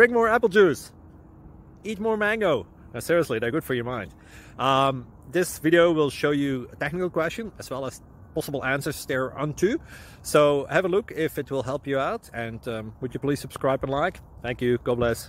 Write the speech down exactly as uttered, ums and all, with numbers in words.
drink more apple juice, eat more mango. No, seriously, they're good for your mind. Um, this video will show you a technical question as well as possible answers thereunto. So have a look if it will help you out, and um, would you please subscribe and like. Thank you, God bless.